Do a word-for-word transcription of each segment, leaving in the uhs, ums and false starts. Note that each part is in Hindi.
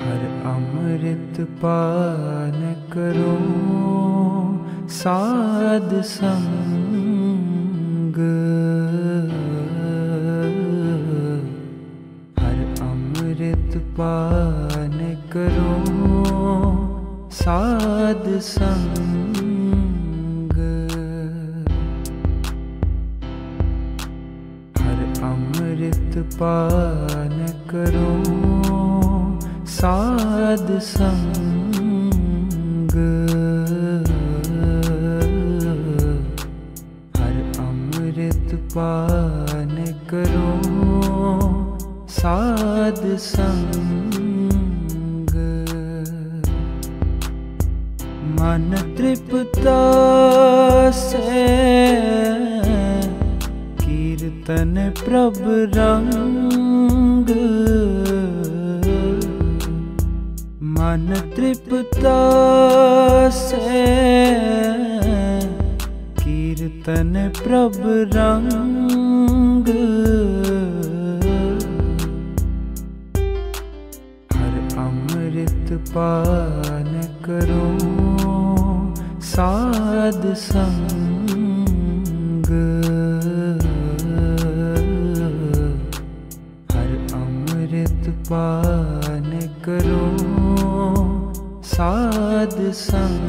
हर अमृत पान करो साध संग, हर अमृत पान करो साध संग, हर अमृत पान करो साध संग, हर अमृत पान करो साध संग। मन तृप्तासै कीर्तन प्रभु रंग, मन तृप्तासै कीर्तन प्रभु रंग, हर अमृत पान करो साध संग, हर अमृत पान करो साध संग।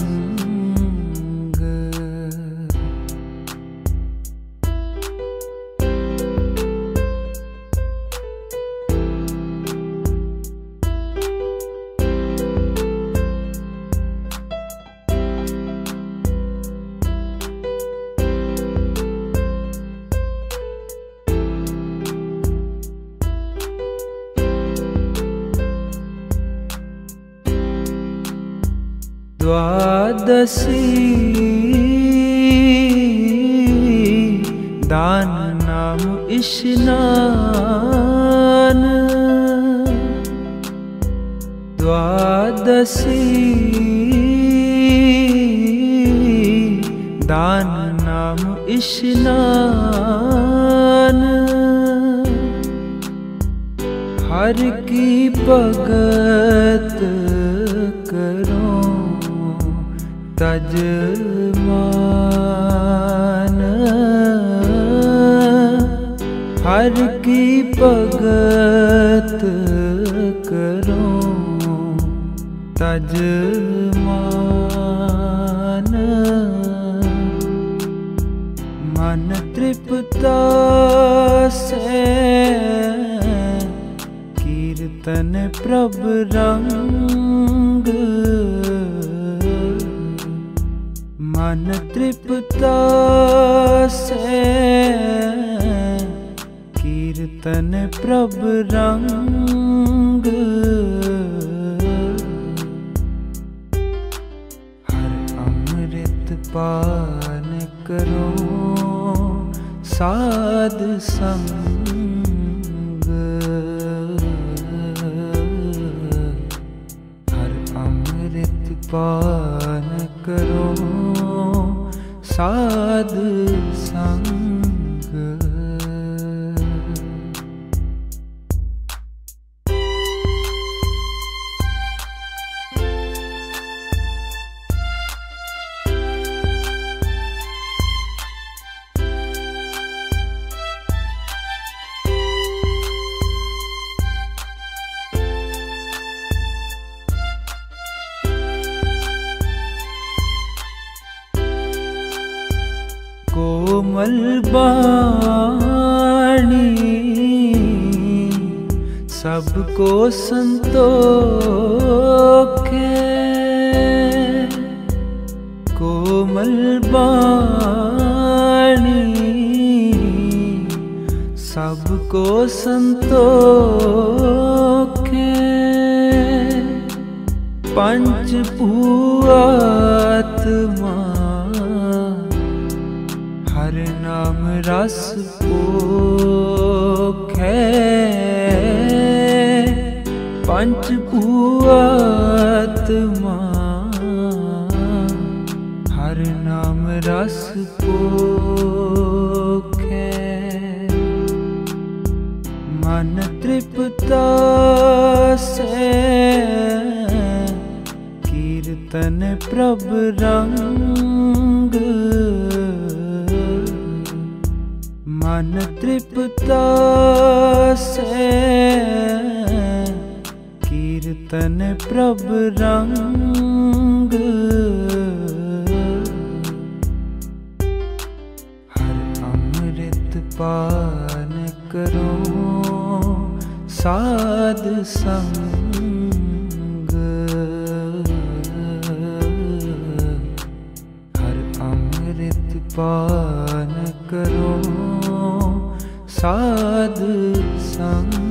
द्वादशी दान नाम स्नान, द्वादशी दान नाम स्नान, हर की भगत करो तज मान, हर की भगत करो तज मान। मन तृप्तासै कीर्तन प्रभु रंग, मन तृप्तासै कीर्तन प्रभु रंग, हर अमृत पान करो साध संग, हर अमृत पान करो साध संग। कोमल बाणी सबको संतोखे, कोमल बाणी सबको संतोखे, पंच भूआत्मा हर नाम रस पोखै, पंच भूआत्मा हर नाम रस पोखै। मन तृप्तासै प्रभ रंग मन तृप्तासै कीर्तन प्रभ रंग हर अमृत पान करो साध संग पान करो साध संग।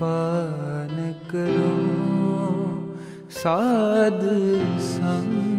पान करो साध संग।